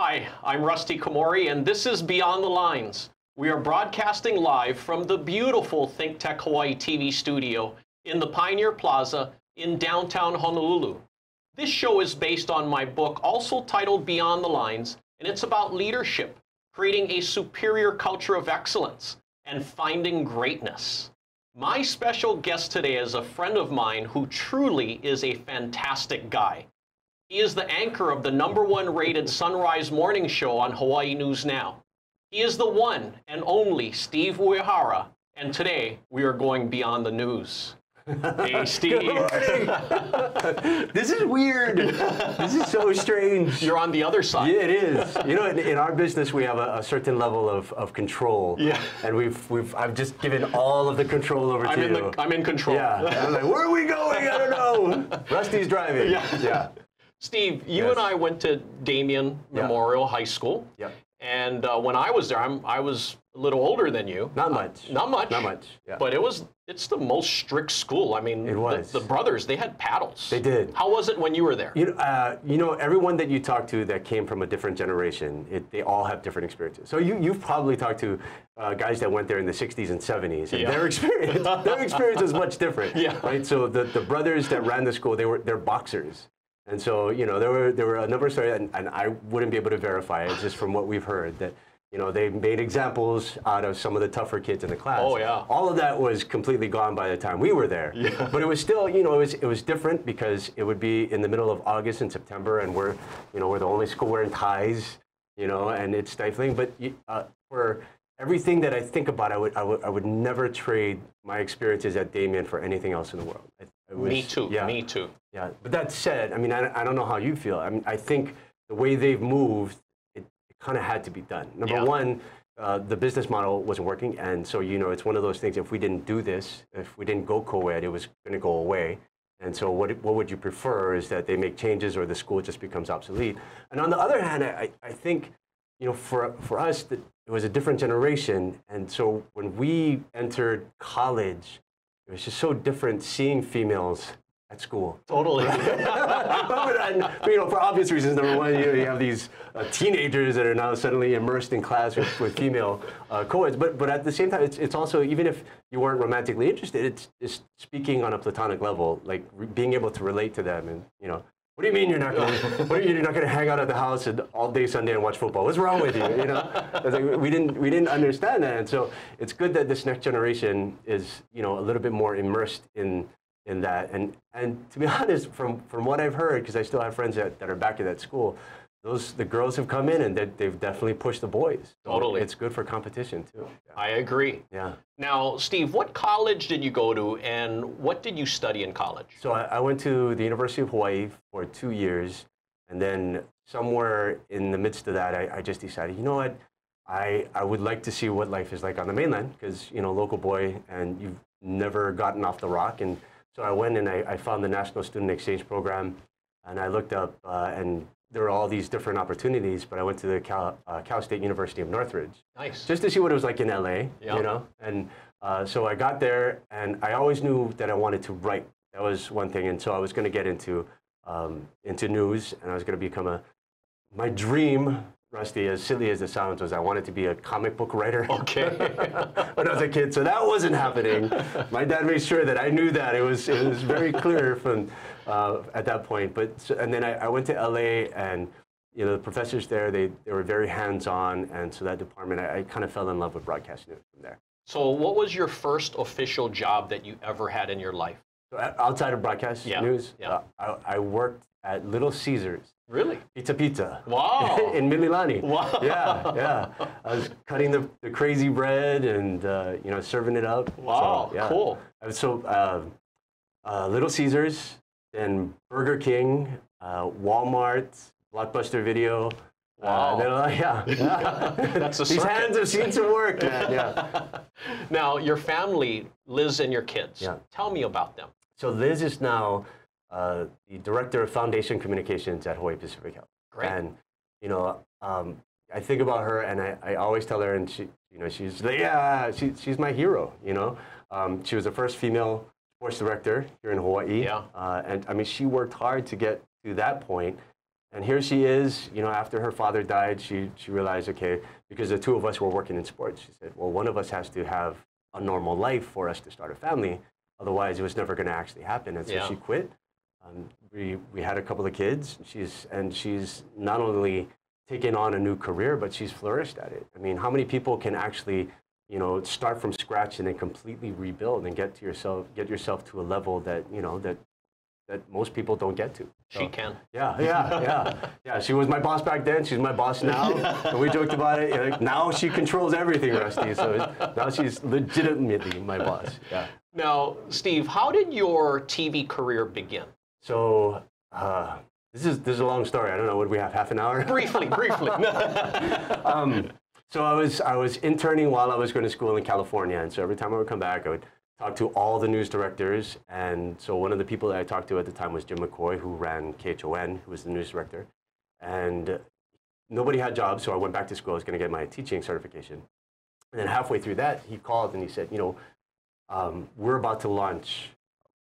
Hi, I'm Rusty Komori, and this is Beyond the Lines. We are broadcasting live from the beautiful ThinkTech Hawaii TV studio in the Pioneer Plaza in downtown Honolulu. This show is based on my book, also titled Beyond the Lines, and it's about leadership, creating a superior culture of excellence, and finding greatness. My special guest today is a friend of mine who truly is a fantastic guy. He is the anchor of the #1 rated Sunrise Morning Show on Hawaii News Now. He is the one and only Steve Uyehara, and today we are going beyond the news. Hey, Steve. Good morning. This is weird. This is so strange. You're on the other side. Yeah, it is. You know, in our business, we have a certain level of control. Yeah. And I've just given all of the control over to you. I'm in control. Yeah. And I'm like, where are we going? I don't know. Rusty's driving. Yeah. Yeah. Steve, you and I went to Damien Memorial High School. Yep. And when I was there, I was a little older than you. Not much. Not much. Not much. Yeah. But it's the most strict school. I mean, it was. The brothers, they had paddles. They did. How was it when you were there? You know, everyone that you talk to that came from a different generation, they all have different experiences. So you've probably talked to guys that went there in the 60s and 70s, and their experience was much different. Yeah. Right. So the brothers that ran the school, they're boxers. And so, you know, there were a number of stories, and I wouldn't be able to verify it, just from what we've heard, that, you know, they made examples out of some of the tougher kids in the class. Oh, yeah. All of that was completely gone by the time we were there. Yeah. But it was still, you know, it was different, because it would be in the middle of August and September, and we're the only school wearing ties, you know, and it's stifling. But for everything that I think about, I would never trade my experiences at Damien for anything else in the world. Me too. Yeah. Me too. Yeah. But that said, I mean, I don't know how you feel. I mean, I think the way they've moved, it kind of had to be done. Number one, the business model wasn't working, and so, you know, it's one of those things. If we didn't do this, if we didn't go co-ed, it was going to go away. And so, what would you prefer? Is that they make changes, or the school just becomes obsolete? And on the other hand, I think, you know, for us, it was a different generation, and so when we entered college, it was just so different seeing females at school. Totally. You know, for obvious reasons. Number 1, you have these teenagers that are now suddenly immersed in class with female co-eds. But at the same time, it's also, even if you weren't romantically interested, it's speaking on a platonic level, like being able to relate to them, and, you know. What do you mean you're not going? What do you mean you're not going to hang out at the house all day Sunday and watch football? What's wrong with you? You know, it's like, we didn't understand that, and so it's good that this next generation is, you know, a little bit more immersed in that. And to be honest, from what I've heard, because I still have friends that are back at that school, the girls have come in and they've definitely pushed the boys. So totally, it's good for competition too. Yeah. I agree. Yeah. Now, Steve, what college did you go to, and what did you study in college? So I went to the University of Hawaii for 2 years, and then somewhere in the midst of that, I just decided, you know what, I would like to see what life is like on the mainland, because, you know, local boy, and you've never gotten off the rock. And so I went and I found the National Student Exchange Program, and I looked up and there were all these different opportunities, but I went to the Cal State University of Northridge. Nice. Just to see what it was like in LA, you know? And so I got there, and I always knew that I wanted to write. That was one thing, and so I was going to get into news, and I was going to become my dream, Rusty, as silly as it sounds, was I wanted to be a comic book writer. Okay. When I was a kid, so that wasn't happening. My dad made sure that I knew that. It was very clear from at that point. And then I went to LA, and, you know, the professors there, they were very hands-on, and so that department, I kind of fell in love with broadcast news from there. So what was your first official job that you ever had in your life? So outside of broadcast news, I worked at Little Caesars. Really? Pizza. Wow. In Mililani. Wow. Yeah, yeah. I was cutting the crazy bread and, you know, serving it up. Wow, so, yeah. Cool. So Little Caesars, then Burger King, Walmart, Blockbuster Video. Wow. That's a circuit. These hands have seen some work, man. Yeah. Now, your family, Liz and your kids, tell me about them. So Liz is now the director of foundation communications at Hawaii Pacific Health. Great. And, you know, I think about her, and I always tell her, and she, you know, she's like, she's my hero, you know. She was the first female sports director here in Hawaii. Yeah. And I mean, she worked hard to get to that point, And here she is, you know, after her father died, she realized, okay, because the two of us were working in sports. She said, well, one of us has to have a normal life for us to start a family. Otherwise, it was never going to actually happen. And so she quit. We had a couple of kids. And she's not only taken on a new career, but she's flourished at it. I mean, how many people can actually, you know, start from scratch and then completely rebuild and get yourself to a level that, you know, that most people don't get to. So, she can. Yeah. She was my boss back then. She's my boss now. And we joked about it. You know, now she controls everything, Rusty. So now she's legitimately my boss. Yeah. Now, Steve, how did your TV career begin? So this is a long story. I don't know. Would we have half an hour? Briefly. So I was interning while I was going to school in California, and so every time I would come back, I would talked to all the news directors, and so one of the people that I talked to at the time was Jim McCoy, who ran KHON, who was the news director. And nobody had jobs, so I went back to school. I was going to get my teaching certification. And then halfway through that, he called and he said, you know, we're about to launch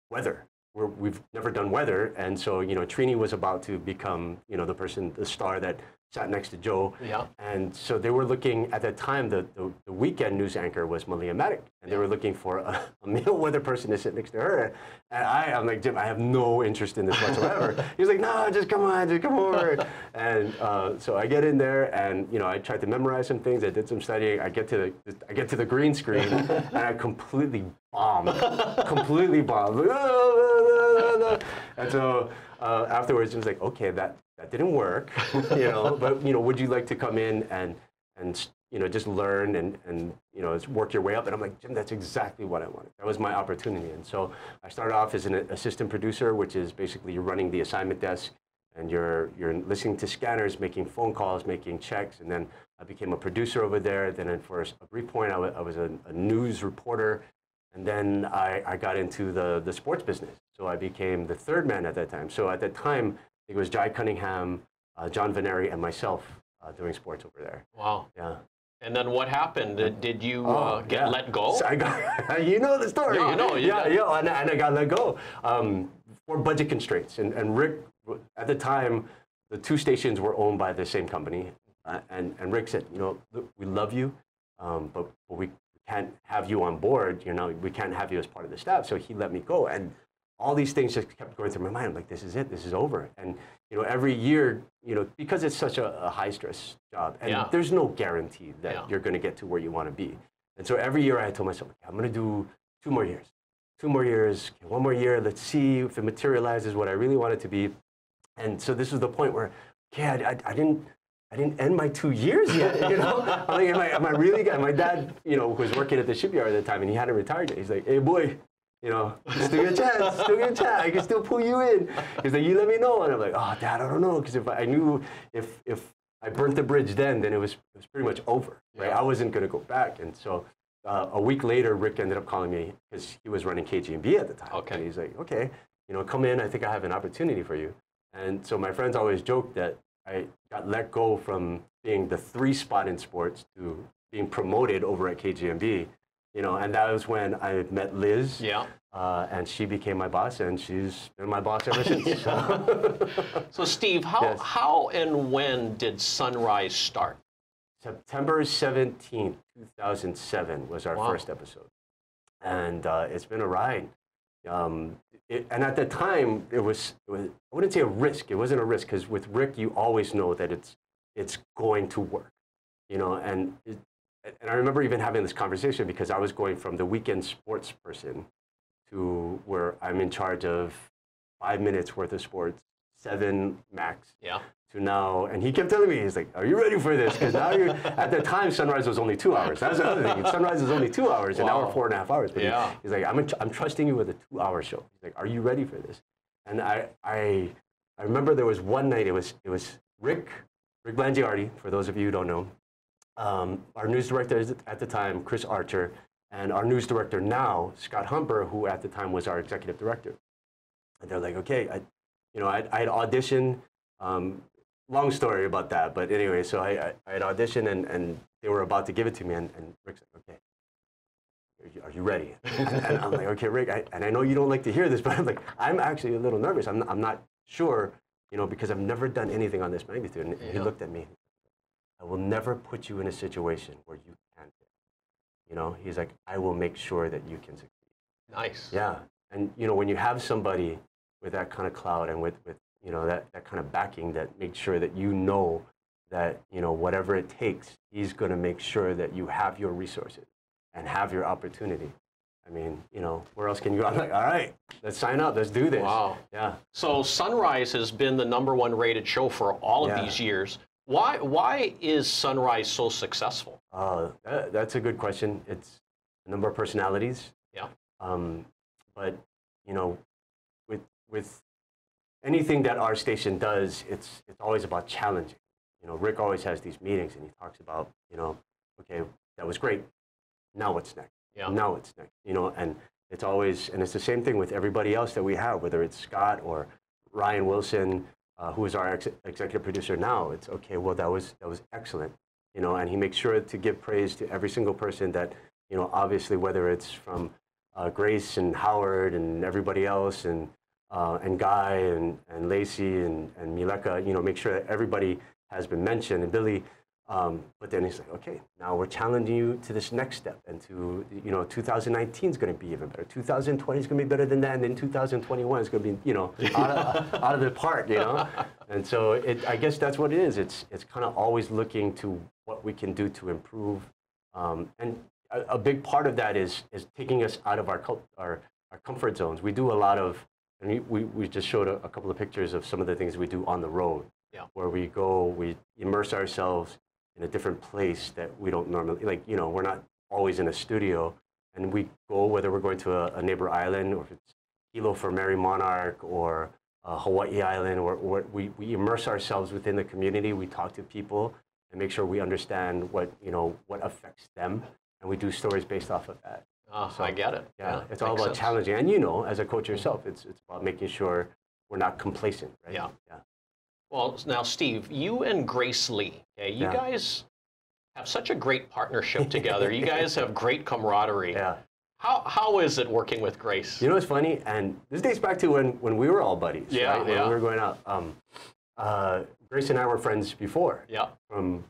weather. We've never done weather, and so, you know, Trini was about to become, you know, the person, the star that sat next to Joe. Yeah. And so they were looking, at that time, the weekend news anchor was Malia Maddock, and they were looking for a male weather person to sit next to her. And I'm like, Jim, I have no interest in this whatsoever. He was like, no, just come over. And so I get in there, and, you know, I tried to memorize some things. I did some studying. I get to the green screen, and I completely bombed. And so afterwards, it was like, okay, that didn't work, you know. But, you know, would you like to come in and you know, just learn and you know, work your way up? And I'm like, Jim, that's exactly what I wanted. That was my opportunity. And so I started off as an assistant producer, which is basically you're running the assignment desk and you're listening to scanners, making phone calls, making checks. And then I became a producer over there. Then for a brief point, I was a news reporter. And then I got into the sports business. So I became the third man at that time. So at that time, it was Jai Cunningham, John Veneri, and myself doing sports over there. Wow. Yeah. And then what happened? Did you get let go? So I got, you know the story. No. Yeah. And I got let go for budget constraints. And Rick, at the time, the two stations were owned by the same company. And Rick said, you know, look, we love you, but we can't have you on board. You know, we can't have you as part of the staff. So he let me go. And all these things just kept going through my mind. I'm like, this is it. This is over. And, you know, every year, you know, because it's such a high-stress job, and there's no guarantee that you're going to get to where you want to be. And so every year I told myself, okay, I'm going to do two more years, okay, one more year. Let's see if it materializes what I really want it to be. And so this was the point where, okay, I didn't end my 2 years yet, you know? I'm like, am I really? My dad, you know, was working at the shipyard at the time, and he hadn't retired yet. He's like, hey, boy. You know, still get a chance. I can still pull you in. He's like, you let me know. And I'm like, oh, Dad, I don't know. Because if I knew, if I burnt the bridge then it was pretty much over, right? Yeah. I wasn't going to go back. And so a week later, Rick ended up calling me because he was running KGMB at the time. Okay. And he's like, okay, you know, come in. I think I have an opportunity for you. And so my friends always joke that I got let go from being the 3 spot in sports to being promoted over at KGMB. You know, and that was when I met Liz, and she became my boss, and she's been my boss ever since. So, Steve, how and when did Sunrise start? September 17th, 2007 was our first episode, and it's been a ride. And at the time, it was, I wouldn't say a risk. It wasn't a risk, because with Rick, you always know that it's going to work, you know, And I remember even having this conversation because I was going from the weekend sports person to where I'm in charge of 5 minutes worth of sports, 7 max, to now. And he kept telling me, he's like, are you ready for this? Because now you're, at the time, Sunrise was only 2 hours. That's the other thing. Sunrise was only 2 hours, an hour, 4.5 hours. But he's like, I'm trusting you with a 2-hour show. He's like, are you ready for this? And I remember there was one night, it was Rick Blangiardi, for those of you who don't know. Our news director at the time, Chris Archer, and our news director now, Scott Humper, who at the time was our executive director. And they're like, okay, I had auditioned. Long story about that, but anyway, so I had auditioned, and they were about to give it to me, and Rick's like, okay, are you ready? And I'm like, okay, Rick, and I know you don't like to hear this, but I'm actually a little nervous. I'm not sure you know, because I've never done anything on this magnitude. And he looked at me, I will never put you in a situation where you can't get, you know, he's like, I will make sure that you can succeed. Nice. Yeah. And, you know, when you have somebody with that kind of clout and with you know, that kind of backing that makes sure that you know that, you know, whatever it takes, he's going to make sure that you have your resources and have your opportunity. I mean, you know, where else can you go? I'm like, all right, let's sign up. Let's do this. Wow. Yeah. So Sunrise has been the #1 rated show for all of these years. Why is Sunrise so successful? That's a good question. It's a number of personalities. Yeah. But, you know, with anything that our station does, it's always about challenging. You know, Rick always has these meetings and he talks about, you know, okay, that was great. Now what's next? Yeah. Now what's next? You know, and it's always, and it's the same thing with everybody else that we have, whether it's Scott or Ryan Wilson, who is our executive producer now. It's okay, well, that was excellent. You know, and he makes sure to give praise to every single person that, you know, obviously, whether it's from Grace and Howard and everybody else and Guy and Lacey and Mileka, you know, make sure that everybody has been mentioned, and Billy. But then he's like, okay, now we're challenging you to this next step, and to, you know, 2019 is going to be even better. 2020 is going to be better than that, and then 2021 is going to be, you know, out of the park, you know. And so I guess that's what it is. It's kind of always looking to what we can do to improve, and a big part of that is taking us out of our comfort zones. We do a lot of, and we just showed a couple of pictures of some of the things we do on the road, where we go, we immerse ourselves in a different place that we don't normally, like, you know, we're not always in a studio, and we go, whether we're going to a neighbor island, or if it's Hilo for Mary Monarch, or Hawaii Island, or we immerse ourselves within the community. We talk to people and make sure we understand what, you know, what affects them, and we do stories based off of that. So, I get it. Yeah, it's all about challenging. And, you know, as a coach yourself, it's about making sure we're not complacent, right? Yeah. Yeah. Well, now, Steve, you and Grace Lee, okay, you guys have such a great partnership together. You guys have great camaraderie. Yeah. How is it working with Grace? You know, it's funny, and this dates back to when we were all buddies, right? When we were going out. Grace and I were friends before, from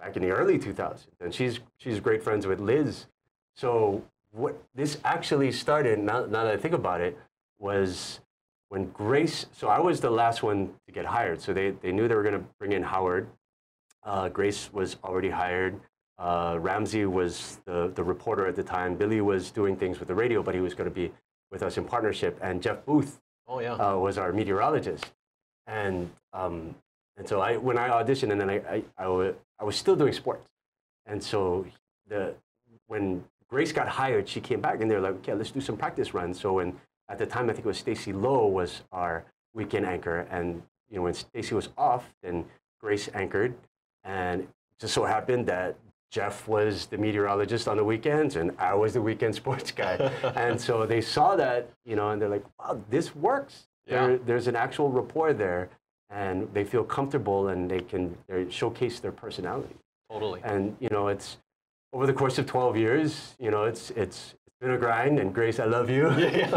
back in the early 2000s. And she's great friends with Liz. So what this actually started, now that I think about it, was... when Grace, so I was the last one to get hired. So they knew they were going to bring in Howard. Grace was already hired. Ramsey was the reporter at the time. Billy was doing things with the radio, but he was going to be with us in partnership. And Jeff Booth was our meteorologist. And so when I auditioned, and then I was still doing sports. And so when Grace got hired, she came back, and they were like, okay, let's do some practice runs. So when... at the time, I think it was Stacy Lowe was our weekend anchor, and you know, when Stacy was off, then Grace anchored, and it just so happened that Jeff was the meteorologist on the weekends, and I was the weekend sports guy, and so they saw that, you know, and they're like, "Wow, this works." Yeah. There's an actual rapport there, and they feel comfortable, and they showcase their personality. Totally. And you know, it's over the course of 12 years, you know, it's been a grind, and Grace, I love you. Yeah.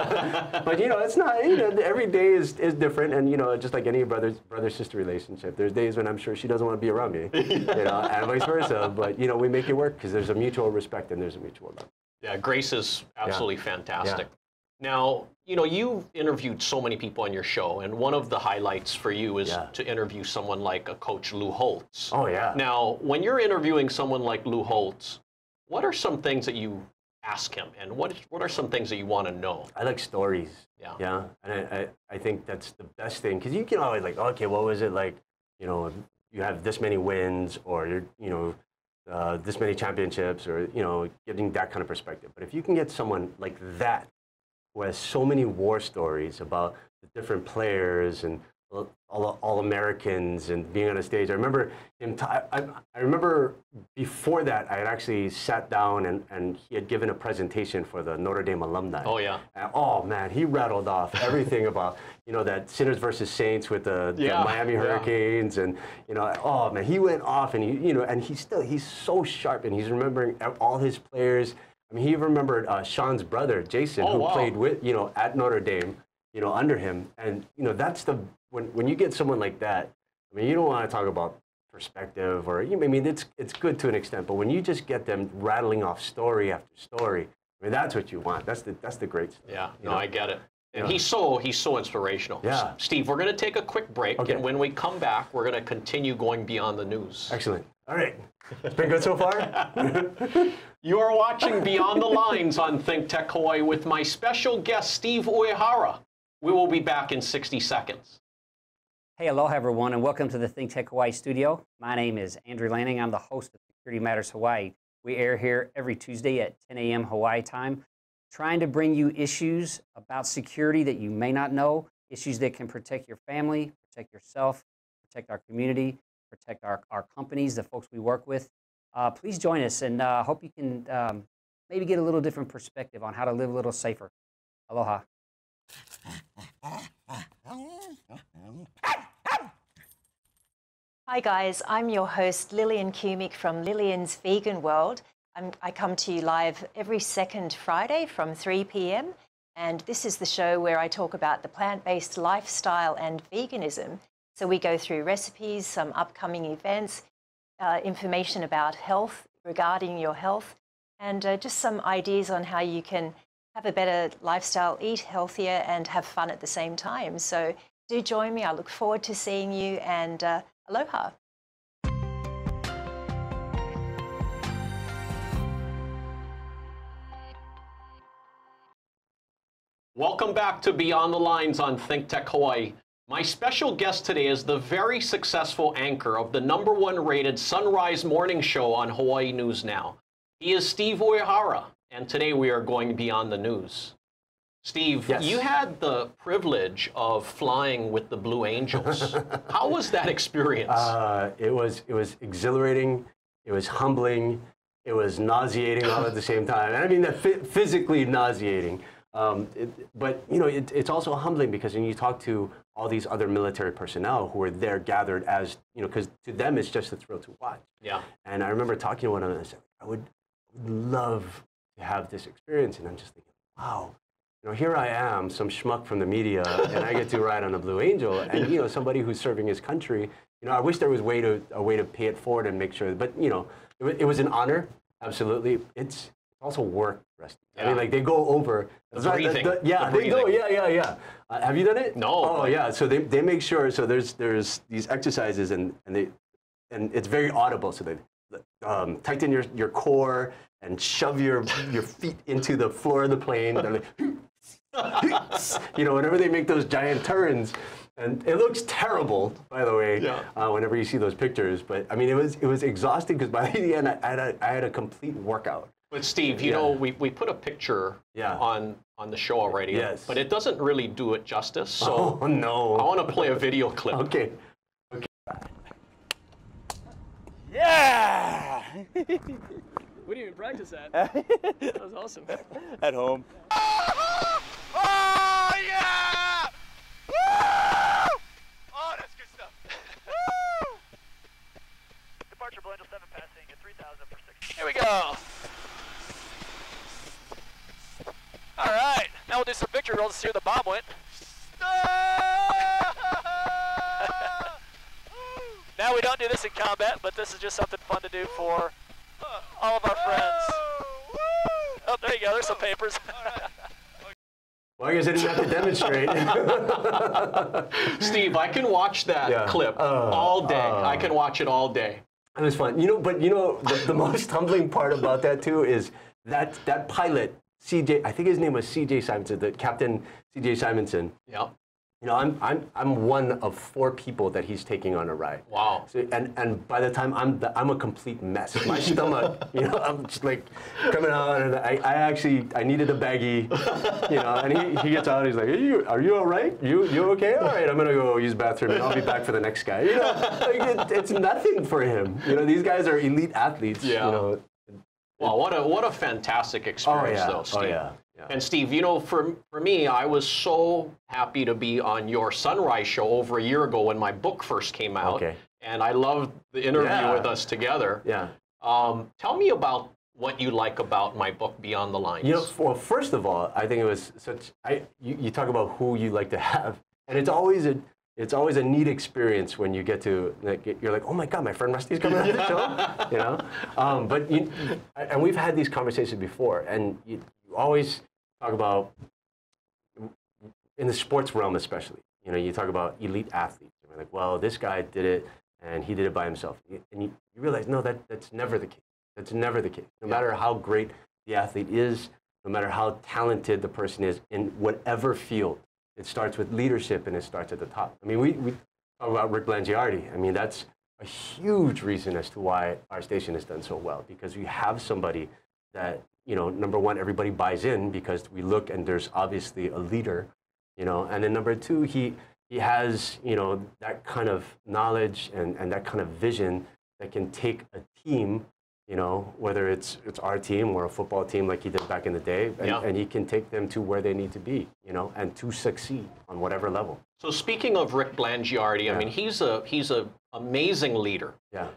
But you know, it's not, you know, every day is different, and you know, just like any brother-sister relationship, there's days when I'm sure she doesn't want to be around me, you know, and vice versa. But you know, we make it work because there's a mutual respect and there's a mutual love. Yeah, Grace is absolutely fantastic. Yeah. Now, you know, you've interviewed so many people on your show, and one of the highlights for you is to interview someone like a coach Lou Holtz. Oh yeah. Now, when you're interviewing someone like Lou Holtz, what are some things that you ask him, and what are some things that you want to know? I like stories. Yeah. Yeah. And I think that's the best thing, because you can always like, okay, what was it like, you know, you have this many wins, or you're, you know, this many championships, or, you know, getting that kind of perspective. But if you can get someone like that, who has so many war stories about the different players and all Americans and being on a stage. I remember him. I remember before that, I had actually sat down and he had given a presentation for the Notre Dame alumni. Oh yeah. And, oh man, he rattled off everything about, you know, that sinners versus saints with the Miami Hurricanes, and you know, oh man, he went off, and he, you know, and he's so sharp, and he's remembering all his players. I mean, he remembered Sean's brother Jason, who played with, you know, at Notre Dame, you know, under him, and you know, that's the when you get someone like that, I mean, you don't want to talk about perspective or, I mean, it's good to an extent, but when you just get them rattling off story after story, I mean, that's what you want. That's the great stuff. Yeah, no, I get it. And yeah. he's so inspirational. Yeah. Steve, we're going to take a quick break, okay, and when we come back, we're going to continue going beyond the news. Excellent. All right. It's been good so far? You are watching Beyond the Lines on ThinkTech Hawaii with my special guest, Steve Uyehara. We will be back in 60 seconds. Hey, aloha, everyone, and welcome to the ThinkTech Hawaii studio. My name is Andrew Lanning. I'm the host of Security Matters Hawaii. We air here every Tuesday at 10 a.m. Hawaii time, trying to bring you issues about security that you may not know, issues that can protect your family, protect yourself, protect our community, protect our companies, the folks we work with. Please join us, and I hope you can maybe get a little different perspective on how to live a little safer. Aloha. Hi, guys. I'm your host, Lillian Kumik from Lillian's Vegan World. I come to you live every second Friday from 3 p.m. And this is the show where I talk about the plant-based lifestyle and veganism. So we go through recipes, some upcoming events, information about health, regarding your health, and just some ideas on how you can have a better lifestyle, eat healthier, and have fun at the same time. So do join me. I look forward to seeing you, and aloha. Welcome back to Beyond the Lines on ThinkTech Hawaii. My special guest today is the very successful anchor of the #1 rated Sunrise Morning Show on Hawaii News Now. He is Steve Uyehara, and today we are going beyond the news. Steve, yes, you had the privilege of flying with the Blue Angels. How was that experience? It was exhilarating. It was humbling. It was nauseating all at the same time. And I mean, physically nauseating. But you know, it's also humbling because when you talk to all these other military personnel who are there gathered as, you know, because to them it's just a thrill to watch. Yeah. And I remember talking to one of them and I said, I would love to have this experience. And I'm just thinking, wow. You know, here I am, some schmuck from the media, and I get to ride on a Blue Angel, and you know, somebody who's serving his country. You know, I wish there was a way to pay it forward and make sure. But you know, it was an honor, absolutely. It's also work, Rusty. Yeah. I mean, like they go over. The breathing. Have you done it? No. Oh yeah. So they make sure. So there's these exercises, and it's very audible. So they tighten your core and shove your feet into the floor of the plane. They're like. You know, whenever they make those giant turns, and it looks terrible, by the way, yeah, whenever you see those pictures. But I mean, it was exhausting because by the end, I had a complete workout. But Steve, you yeah know, we put a picture yeah on the show already, yes, but it doesn't really do it justice. So oh, no, I want to play a video clip. Okay. Okay. Yeah. What do you even practice at? That was awesome. At home. Oh, yeah! Woo! Oh, that's good stuff. Woo! Departure, Blue Angel 7 passing at 3,000 for 6. Here we go. All right. Now we'll do some picture rolls to see where the bomb went. Now we don't do this in combat, but this is just something fun to do for all of our friends. Oh, there you go. There's some papers. Well, I guess I didn't have to demonstrate. Steve, I can watch that yeah clip all day. I can watch it all day. It was fun. You know, but you know, the most humbling part about that, too, is that pilot, CJ, I think his name was CJ Simonson, the Captain CJ Simonson. Yeah. You know, I'm one of 4 people that he's taking on a ride. Wow! So, and by the time I'm a complete mess. My stomach, you know, I'm just like coming on, and I needed a baggie, you know. And he gets out, and he's like, are you all right? You okay? All right, I'm gonna go use bathroom, and I'll be back for the next guy. You know, like it's nothing for him. You know, these guys are elite athletes. Yeah. You know. Wow! What a fantastic experience, oh, yeah, though, Steve. Oh yeah. And Steve, you know, for me, I was so happy to be on your Sunrise show over a year ago when my book first came out. Okay. And I loved the interview yeah with us together. Yeah. Tell me about what you like about my book, Beyond the Lines. You know, well, first of all, I think it was such, you talk about who you like to have. And it's always it's always a neat experience when you get to, you're like, oh my God, my friend Rusty's coming on the show, you know? But you, and we've had these conversations before, and you always talk about, in the sports realm especially, you know, you talk about elite athletes. You're like, well, this guy did it, and he did it by himself. And you realize, no, that's never the case. That's never the case. No matter how great the athlete is, no matter how talented the person is in whatever field, it starts with leadership and it starts at the top. I mean, we talk about Rick Blangiardi. I mean, that's a huge reason as to why our station has done so well, because we have somebody that, you know, number one, everybody buys in because we look and there's obviously a leader, you know, and then number two, he has, you know, that kind of knowledge and that kind of vision that can take a team, you know, whether it's our team or a football team like he did back in the day, and he can take them to where they need to be, you know, and to succeed on whatever level. So speaking of Rick Blangiardi, I mean, he's a amazing leader. Yeah.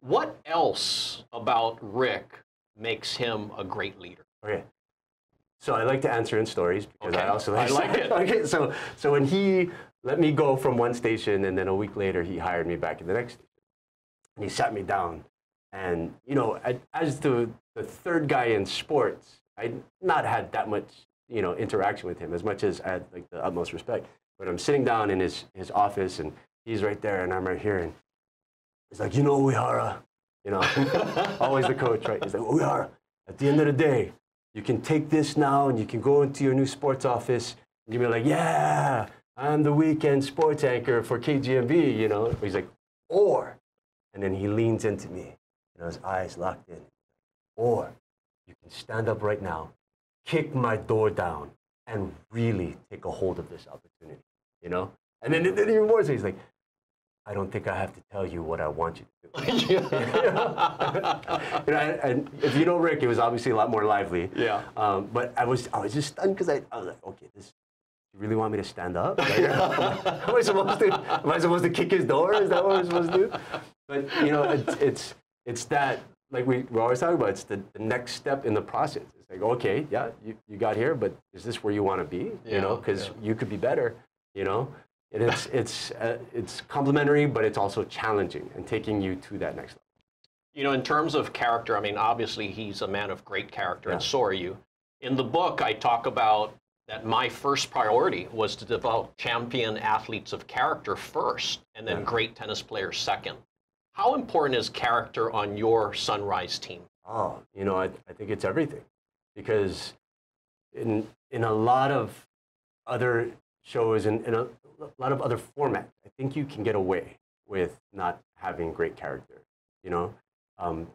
What else about Rick makes him a great leader? Okay. So I like to answer in stories because I also like, it. Okay. So when he let me go from one station, and then a week later he hired me back in the next, and he sat me down. And, you know, as the third guy in sports, I'd not had that much, you know, interaction with him, as much as I had, like, the utmost respect. But I'm sitting down in his office, and he's right there, and I'm right here, and he's like, you know, Uyehara, you know, always the coach, right? He's like, Uyehara, at the end of the day, you can take this now, and you can go into your new sports office, and you'll be like, yeah, I'm the weekend sports anchor for KGMB, you know? He's like, or, and then he leans into me. You know, his eyes locked in. Or you can stand up right now, kick my door down, and really take a hold of this opportunity, you know? And then it even more so, he's like, I don't think I have to tell you what I want you to do. You know? You know, and if you know Rick, it was obviously a lot more lively. Yeah. But I was just stunned because I was like, okay, this... You really want me to stand up? Like, am I supposed to kick his door? Is that what we're supposed to do? But, you know, it's that, like we're always talking about, it's the next step in the process. It's like, okay, yeah, you got here, but is this where you want to be? Yeah, you know, because you could be better, you know? And it's complimentary, but it's also challenging and taking you to that next level. You know, in terms of character, I mean, obviously he's a man of great character, and so are you. In the book, I talk about that my first priority was to develop champion athletes of character first, and then great tennis players second. How important is character on your Sunrise team? Oh, you know, I think it's everything. Because in a lot of other shows and in a lot of other formats, I think you can get away with not having great character, you know,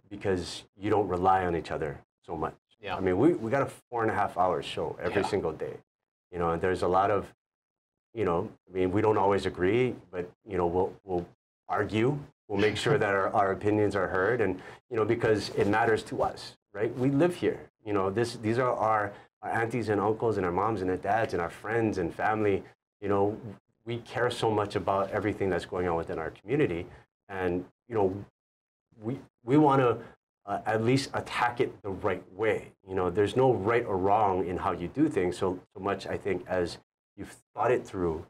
because you don't rely on each other so much. Yeah. I mean, we got a 4.5 hour show every single day, you know, and there's a lot of, you know, I mean, we don't always agree, but, you know, we'll argue. We'll make sure that our opinions are heard, and, you know, because it matters to us, right? We live here. You know, these are our aunties and uncles and our moms and our dads and our friends and family. You know, we care so much about everything that's going on within our community. And, you know, we want to at least attack it the right way. You know, there's no right or wrong in how you do things so much, I think, as you've thought it through,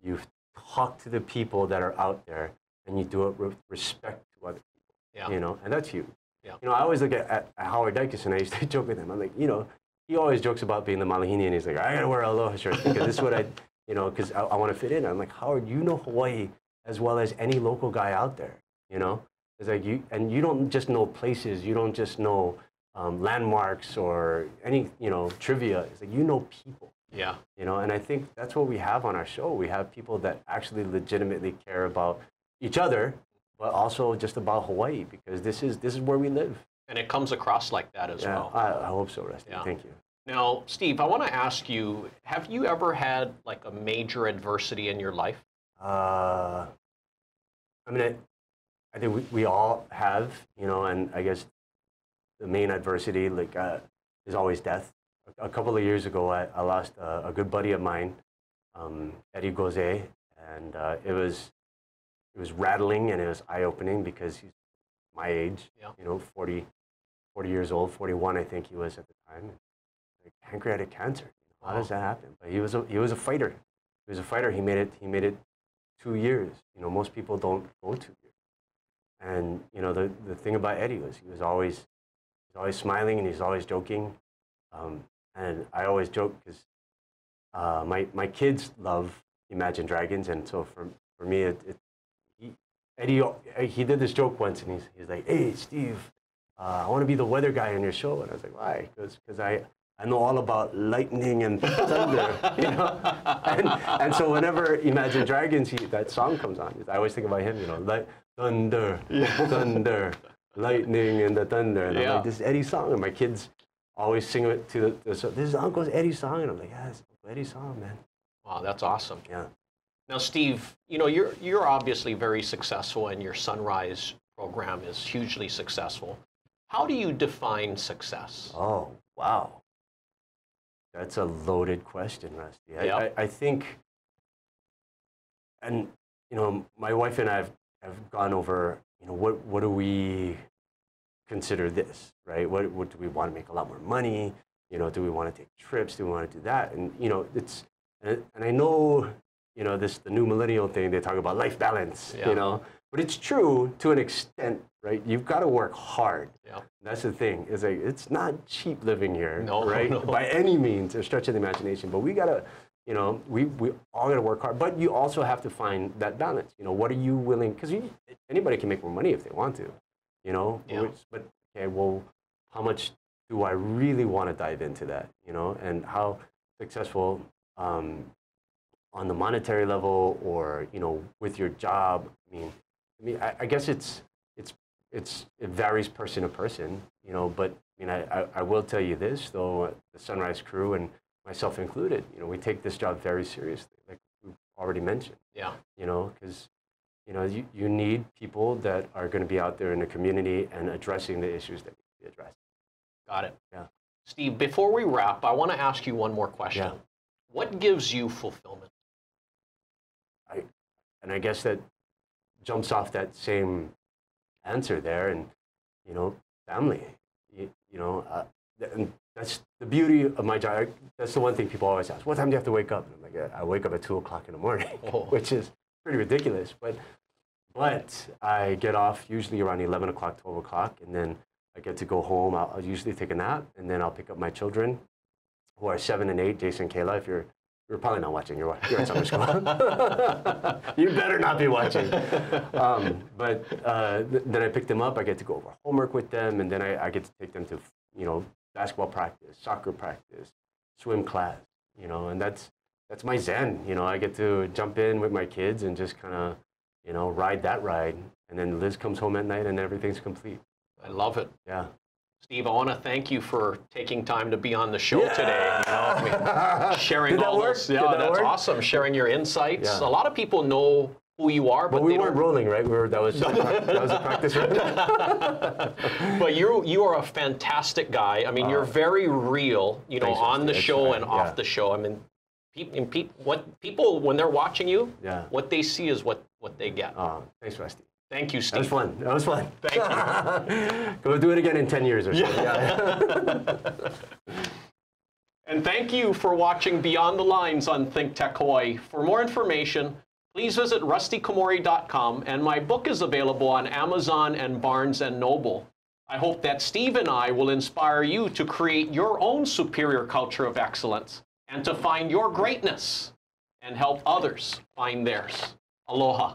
you've talked to the people that are out there, and you do it with respect to other people, you know, and that's huge. Yeah. You know, I always look at Howard Dykes, and I used to joke with him. I'm like, you know, he always jokes about being the Malahini, and he's like, I gotta wear Aloha shirts because this is what I, you know, because I want to fit in. I'm like, Howard, you know Hawaii as well as any local guy out there, you know? It's like you don't just know places, you don't just know landmarks or any, you know, trivia. It's like, you know people. Yeah. You know, and I think that's what we have on our show. We have people that actually legitimately care about each other, but also just about Hawaii, because this is where we live. And it comes across like that as well. I hope so, Rusty. Yeah. Thank you. Now, Steve, I want to ask you, have you ever had, like, a major adversity in your life? I mean, I think we all have, you know, and I guess the main adversity, like, is always death. A couple of years ago, I lost a good buddy of mine, Eddie Gose, and it was rattling, and it was eye-opening because he's my age, you know, 40 years old, 41, I think he was at the time. Like, pancreatic cancer. How does that happen? But he was a fighter. He made it 2 years. You know, most people don't go 2 years. And, you know, the thing about Eddie was he was always smiling and he's always joking. And I always joke because my kids love Imagine Dragons. And so for me, Eddie did this joke once and he's like, "Hey, Steve, I want to be the weather guy on your show." And I was like, "Why?" Because I know all about lightning and thunder, you know? And so whenever Imagine Dragons, that song comes on, I always think about him, you know, like thunder, yeah. Thunder, lightning and the thunder. And yeah. I'm like, this is Eddie's song. And my kids always sing it to so this is Uncle Eddie's song. And I'm like, yeah, it's Uncle Eddie's song, man. Wow, that's awesome. Yeah. Now, Steve, you know, you're obviously very successful and your Sunrise program is hugely successful. How do you define success? Oh, wow. That's a loaded question, Rusty. Yep. I think, and, you know, my wife and I have gone over, you know, what do we consider this, right? What do we want to make a lot more money? You know, do we want to take trips? Do we want to do that? And, you know, it's, and I know, you know, the new millennial thing, they talk about life balance, yeah. You know, but it's true to an extent, right? You've got to work hard. Yeah. That's the thing. It's like, it's not cheap living here, no, right? No. By any means, or stretch of the imagination. But we got to, you know, we all got to work hard. But you also have to find that balance. You know, what are you willing? Because anybody can make more money if they want to, you know? Yeah. But, okay, well, how much do I really want to dive into that, you know? And how successful on the monetary level or, you know, with your job, I guess it varies person to person, you know, but I mean, I will tell you this, though, the Sunrise crew and myself included, you know, we take this job very seriously, like we already mentioned. Yeah. You know, because, you know, you need people that are going to be out there in the community and addressing the issues that need to be addressed. Got it. Yeah. Steve, before we wrap, I want to ask you one more question. Yeah. What gives you fulfillment? I guess that jumps off that same answer there, and you know, family. You know, and that's the beauty of my job. That's the one thing people always ask: what time do you have to wake up? And I'm like, I wake up at 2 o'clock in the morning, oh. Which is pretty ridiculous. But I get off usually around 11 o'clock, 12 o'clock, and then I get to go home. I'll usually take a nap, and then I'll pick up my children, who are 7 and 8, Jason, Kayla. If you're probably not watching. You're at summer school. You better not be watching. Then I pick them up. I get to go over homework with them, and then I get to take them to, you know, basketball practice, soccer practice, swim class. You know, and that's my zen. You know, I get to jump in with my kids and just kind of, you know, ride that ride. And then Liz comes home at night, and everything's complete. I love it. Yeah. Steve, I want to thank you for taking time to be on the show yeah. today. You know, I mean, sharing all this. Yeah, that's awesome. Sharing your insights. Yeah. A lot of people know who you are, but we weren't rolling, right? That was a practice run. But you are a fantastic guy. I mean, you're very real. You know, on the show and off the show. I mean, people when they're watching you, yeah. what they see is what they get. Thanks, Rusty. Thank you, Steve. That was fun. That was fun. Thank you. Go do it again in 10 years or so. Yeah. Yeah. And thank you for watching Beyond the Lines on ThinkTech Hawaii. For more information, please visit rustykomori.com, and my book is available on Amazon and Barnes & Noble. I hope that Steve and I will inspire you to create your own superior culture of excellence and to find your greatness and help others find theirs. Aloha.